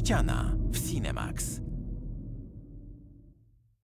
Ściana w Cinemax.